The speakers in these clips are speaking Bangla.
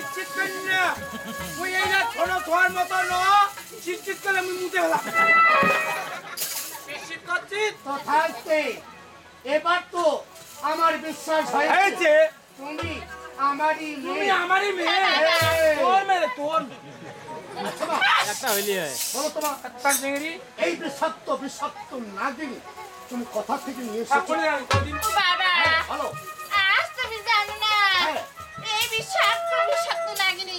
칙칙거리냐 뭐이나 전화 도할 못하 너 칙칙거리면 무대하라 칙칙거리 더 다할 때 এবার তো আমার বিশ্বাস হয়েছে তুমি আমারই মেয়ে তোর মেয়ে তোর একটা হইলি হয় বলো তোমার একটা জেরি এই বিষাক্ত নাগিনী তুমি কথা থেকে নিয়ে এসেছো বাবা হ্যালো আজ তুমি জানো না এই বিষাক্ত নাগিনী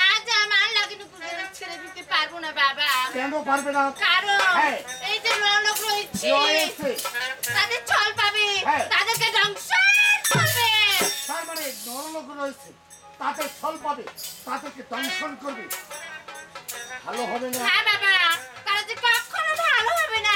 আজ আমার নাগিনীগুলো ছেড়ে দিতে পারবো না বাবা কেন পারবে না কারণ এই যে লোক রয়েছে তাদের চল পাবে তাদেরকে ধ্বংসন করবে তার মানে লোক রয়েছে তাদের চল পাবে তাদেরকে ধ্বংসন করবে ভালো হবে না হ্যাঁ বাবা তারা যে কখনো ভালো হবে না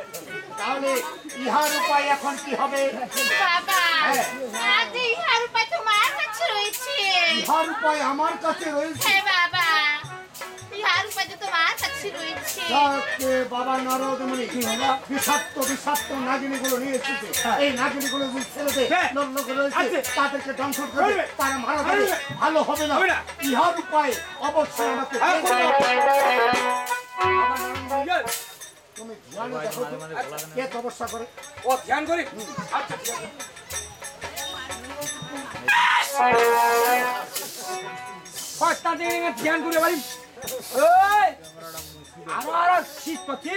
তাহলে ইহার উপায় এখন কি হবে বাবা আজ ইহার উপায় তোমার কাছে রয়েছে ইহার উপায় আমার কাছে রয়েছে হে বাবা ইহার উপায় তোমার কাছে রয়েছে কে বাবা নরদমণি বিষাক্ত নাগিনীগুলো নিয়ে এসেছে এই নাগিনীগুলো ছেলেদের নগ্ন রয়েছে তাদেরকে ধ্বংস করবে তারা মারা যাবে ভালো হবে না ইহার উপায় অবশ্যই আমাকে তুমি ধ্যান দেখো কে তপস্যা করে ও ধ্যান করি আচ্ছা ধ্যান করে বাড়ি ওই আমার শীতপতি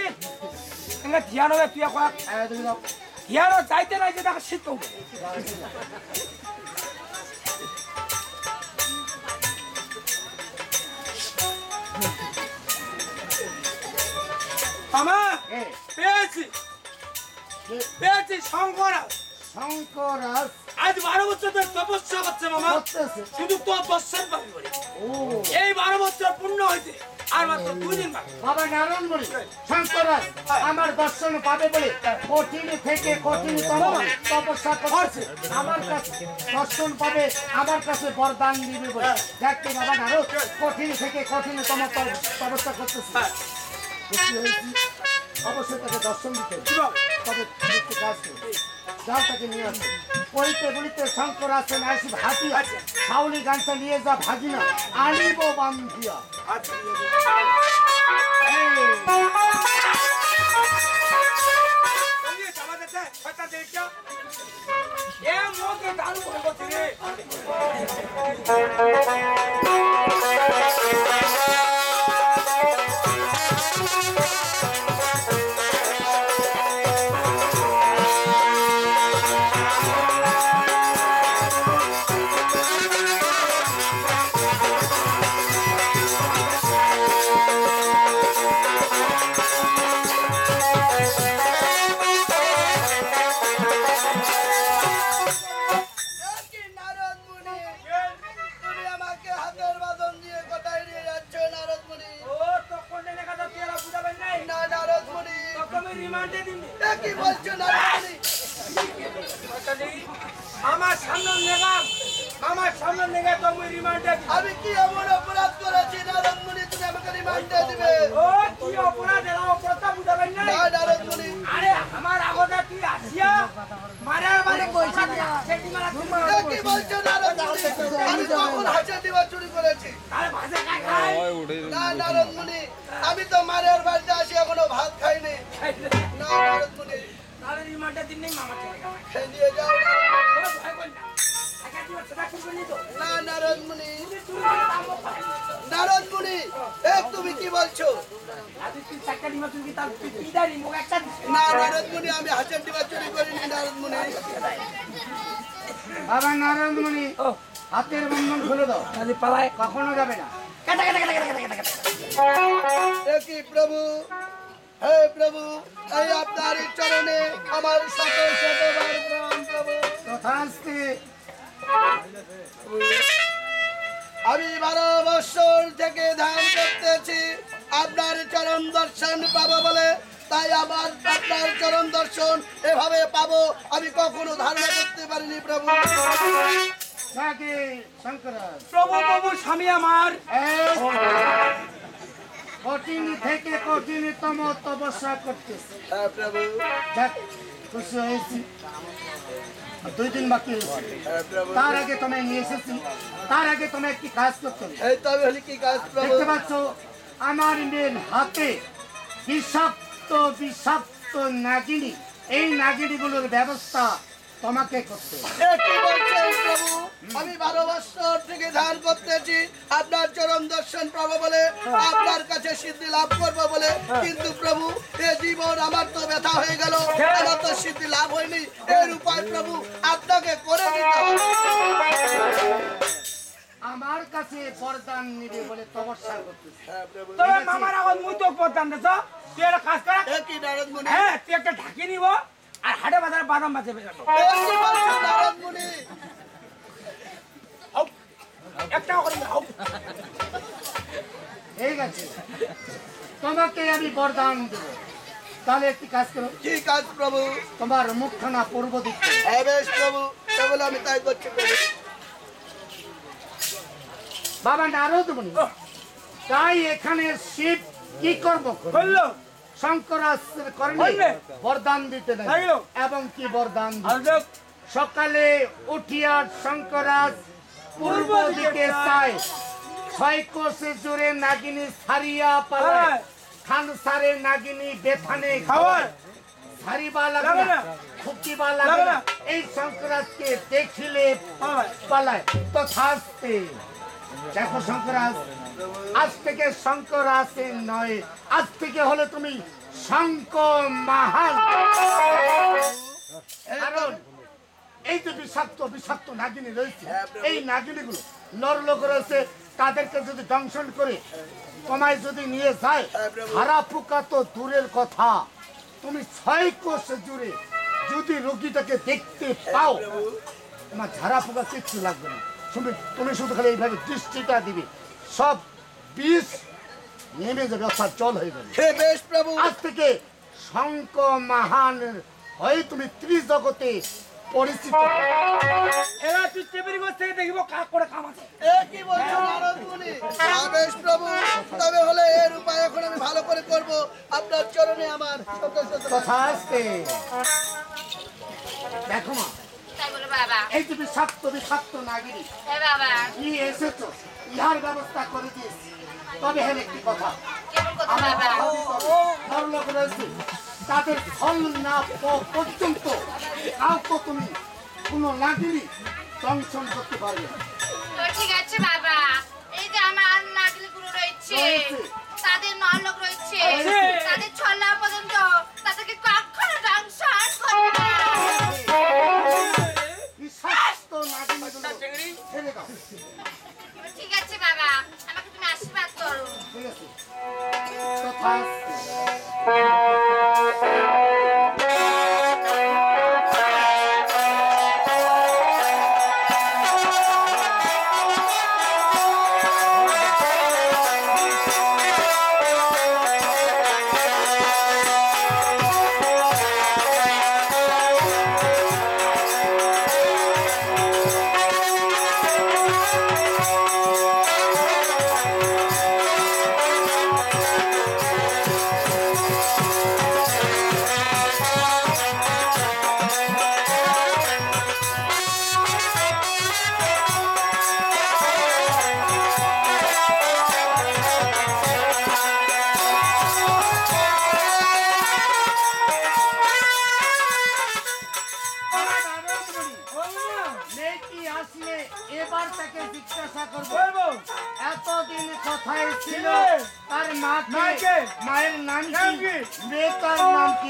এনে ধ্যান হবে তুই এখন ধ্যান যাইতে নাই যে দেখো শীত Mama, Pesi, Shankaras. Aaj 12 bachcha the tapasya bachcha mama. Shudhu tapasya bari bari. Oh. Ei 12 bachcha punno hoyte. Ar matro 2 din baki. Baba Naran boli. Shankaras, amar darshan pabe bole. Kotini theke kotini tomo tapasya korche. Amar kache darshan pabe, amar kache bordan dibe bole. Dekhte baba Naran kotini theke kotini tomo tapasya korche. অবশ্যই তাকে দর্শন দিতে তবে কাজ করবে যাও তাকে নিয়ে আসবে কইতে বলিতে শঙ্কর আসেন আসি ভাতি আছে শাউলি গানটা নিয়ে যা ভাগিনা আনিব বান্ধিয়া তুমি কি আমি 12 বছর থেকে ধ্যান করতেছি আপনার চরণ দর্শন পাবো বলে তাই আমার আপনার চরণ দর্শন এভাবে পাবো আমি কখনো ধারণা করতে পারিনি প্রভু সাথে শঙ্কর প্রভু প্রভু স্বামী আমার কঠিন থেকে কঠিনতম তপস্যা করতেছি হ্যাঁ প্রভু দেখ খুশি হয়েছি দুই দিন বাকি আছে তার আগে তুমি নিয়ে এসেছি তার আগে তুমি কি কাজ করতে এই তবে হলি কি কাজ প্রভু দেখতে পাচ্ছ আমার মেন হাতে বিষাক্ত নাগিনী এই নাগিনীগুলোর ব্যবস্থা তোমাকে করতে কি বলছেন প্রভু আমি 12 বছর থেকে ধ্যান করতেছি আপনার চরণ দর্শন পাবো বলে আপনার কাছে সিদ্ধি লাভ করব বলে কিন্তু প্রভু এই জীবন আমার তো ব্যথা হয়ে গেল আমার তো সিদ্ধি লাভ হয়নি এর উপায় প্রভু আপনাকে করে দিতে আমার কাছে বরদান নিবে বলে তপস্যা করতেছি হ্যাঁ প্রভু তোর মামার আগুন মুই তো বরদান দেছ তুই এটা কাজ কর কি নারদ মুনি হ্যাঁ তুই একটা ঢাকি নিব আর হাড়ে বাজার বাদাম বাজে বেজানো নারদ মুনি একটা করে দাও ঠিক আছে তোমাকে আমি বরদান দেব তাহলে কি কাজ করো কি কাজ প্রভু তোমার মুখখানা পূর্ব দিক হ্যাঁ বেশ প্রভু তাহলে আমি তাই করছি প্রভু বাবা নারদ মুনি তাই এখানে শিব কি করব বললো শঙ্করাচার্য করণে বরদান দিতে নাই এবং কি বরদান দিল সকালে উঠিয়া শঙ্করাচার্য পূর্ব দিকে চায় ছয় কোষে জুড়ে নাগিনী ছাড়িয়া পালায় খান সারে নাগিনী বেথানে খাওয়ায় ছাড়িবা লাগে না খুকিবা লাগে না এই শঙ্করাজকে দেখিলে পালায় তো থাকতে দেখো শঙ্করাজ আজ থেকে শঙ্করাজের নয় আজ থেকে হলো তুমি শঙ্ক মহান কারণ এই যে বিষাক্ত নাগিনী রয়েছে এই নাগিনীগুলো নরলোক রয়েছে তাদেরকে যদি দংশন করে তোমায় যদি নিয়ে যায় হারা পোকা তো দূরের কথা তুমি ছয় কোষ জুড়ে যদি রোগীটাকে দেখতে পাও তোমার ঝাড়া পোকা কিচ্ছু লাগবে না তুমি তুমি শুধু খালি এইভাবে দৃষ্টিটা দিবে সব বিষ নেমে যাবে অর্থাৎ জল হয়ে যাবে আজ থেকে শঙ্ক মহান হয়ে তুমি ত্রিজগতে পরিচিত এরা চুপচাপের গোছ থেকে দেখিব কাক করে কাম আছে এ কি বলছো নারদ মুনি আবেশ প্রভু তবে হলে এর উপায় এখন আমি ভালো করে করব আপনার চরণে আমার শত শত কথা আছে দেখো মা তাই বলে বাবা এই যে বিষাক্ত নাগিনী এ বাবা কি এসেছো ইহার ব্যবস্থা করে দিয়েছি তবে হলে একটি কথা কেমন কথা বাবা ভালো লোক রয়েছে তাদের ফল না পর্যন্ত কাউকে তুমি কোনো নাগিনী দংশন করতে পারবে ঠিক আছে বাবা এই যে আমার নাগিনীগুলো রয়েছে তাদের নরলোক রয়েছে তাদের ছলা পর্যন্ত তাদেরকে কখনো দংশন করবে না বিশ্বাস্ত নাগিনীগুলো ছেড়ে দাও ঠিক আছে বাবা আমাকে তুমি আশীর্বাদ করো ঠিক আছে মাথায় ছিল তার মাকে মায়ের নাম কি বেতার নাম কি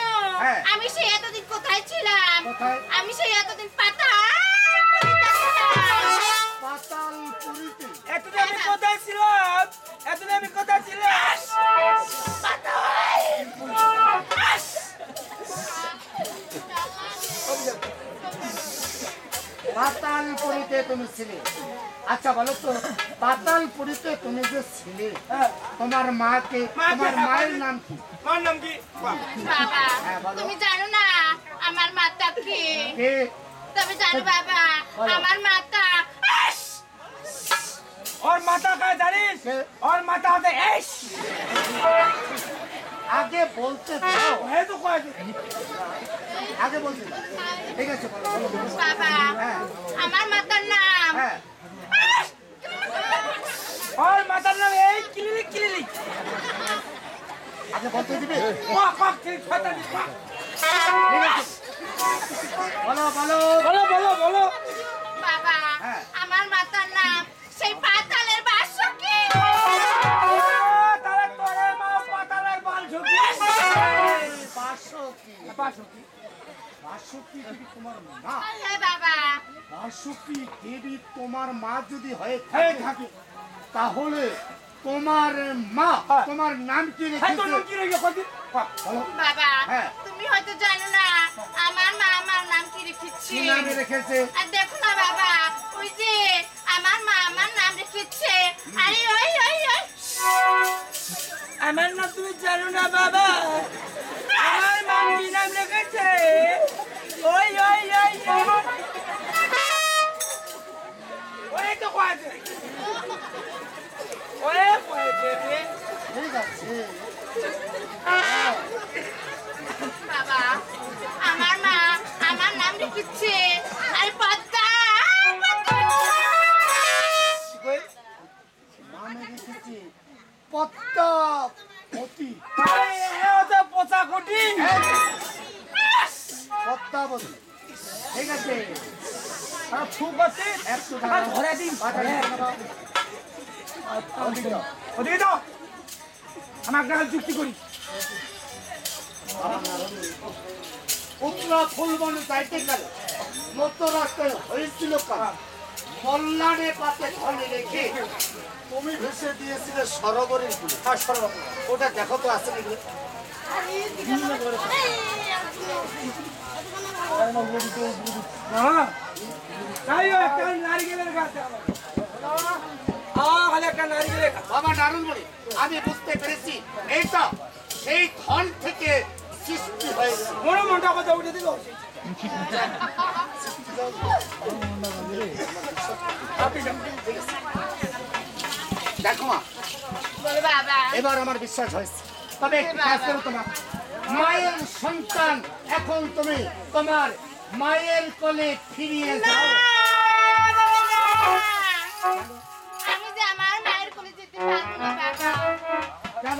আমি সেই এতদিন কোথায় ছিলাম আমি সেই এতদিন পাতালপুরীতে এতদিন আমি কোথায় ছিলাম পাতালপুরীতে তুমি ছিলে আচ্ছা বলো তো পাতালপুরীতে তুমি যে ছিলে তোমার মাকে তোমার মায়ের নাম কি বাবা তুমি জানো না আমার মাতা কি তুমি জানো বাবা আমার মাতা और माता का जानिस और माता होते ऐश आगे बोलते जाओ है तो क्या आगे बोलते ठीक है पापा हमारे माता नाम और माता नाम ऐश किलिली आगे बोलते जी वाह वाह ठीक खाता जी वाह बोलो पापा हमारे माता नाम সেই পাতালের বাসকি তারে তোরে মা পাতালের বালসকি বাসকি দেবী তোমার মা আল্লাহ বাবা বাসকি দেবী তোমার মা যদি হয় থাকে তাহলে তোমার মা তোমার নাম কি রেখেছে বাবা তুমি হয়তো জানো না আমার মা আমার নাম কি রেখেছে আর দেখো না বাবা ওই যে আমার মা আমার নাম রেখেছে আরে ওই আমার নাম তুমি জানো না বাবা আমার মা কি নাম রেখেছে ওই তো কাজ ওরে পড়েছে ঠিক আছে বাবা আমার মা আমার নাম রেখেছে আর পাতা চুক্তি করি যাইতে গেল মতো রাস্তায় হয়েছিল কারণ কল্যাণে পাতে ধরে রেখে তুমি ভেসে দিয়েছিলে সরোবরের ফুল হ্যাঁ সরোবর ওটা দেখো তো আছে নাকি বাবা নারুলমণি আমি বুঝতে পেরেছি এইটা সেই ধন থেকে সৃষ্টি হয়েছে মনে মনটা কথা উঠে দিল দেখো মা এবার আমার বিশ্বাস হয়েছে তবে তোমার মায়ের সন্তান এখন তুমি তোমার মায়ের কোলে ফিরিয়ে যাও কেন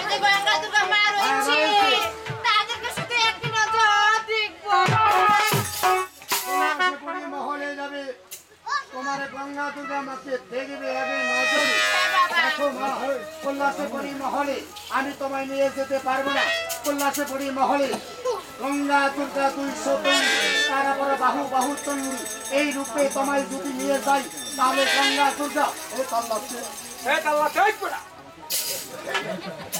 আমি গঙ্গা দুর্গা মা রয়েছে তাদেরকে শুধু একদিন নজর দেখব मारबे धारण कर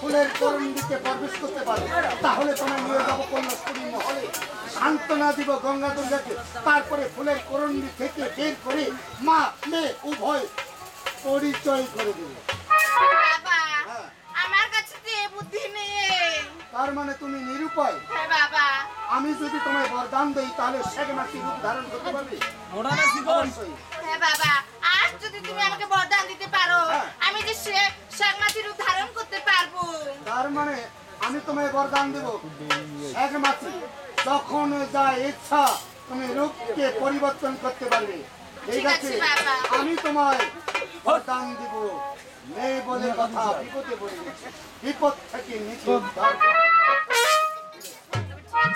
फुलर तरण दिखे प्रवेश करते महले सान्तना दीब गंगा दुर्गा के फुलर करंडी थेके बेर करे मा मे उभय परिचय करे बाबा आमार काछे ते बुद्धि नेई तार माने तुमी निरुपाय हे बाबा आमी जदि तुम्हें वरदान देई ताहले शेगमाती रूप धारण करते पारबे मोरा ना जीवन हे बाबा आज जदि तुमी आमाके वरदान दिते पारो आमी जे शेगमाती रूप धारण करते पारबो तार माने आमी तुम्हें वरदान देब शेगमाती যখন যা ইচ্ছা তুমি রূপকে পরিবর্তন করতে পারবে ঠিক আছে আমি তোমায় বরদান দেব নেই বলে কথা বিপদে পড়বে বিপদ থেকে নিচে দাঁড়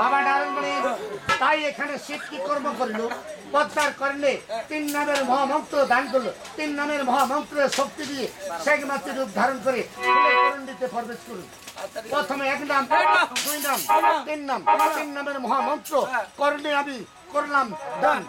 বাবা ধারণ বলি তাই এখানে শীত কি কর্ম করলো পদ্মার করলে তিন নামের মহামন্ত্র দান করলো তিন নামের মহামন্ত্রের শক্তি দিয়ে শেগমাতি রূপ ধারণ করে ফুলের করুণীতে প্রবেশ করলো প্রথমে এক নাম দুই নাম তিন নাম তিন নামের মহামন্ত্র করলে আমি করলাম দান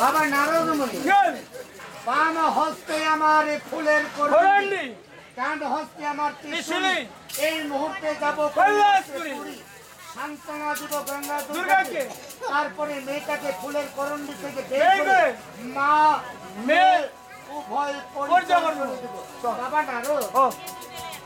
বাবা নারদ মুনি বাম হস্তে আমার ফুলের করুণী ডান হস্তে আমার ত্রিশূল এই মুহূর্তে যাব কৈলাসপুরী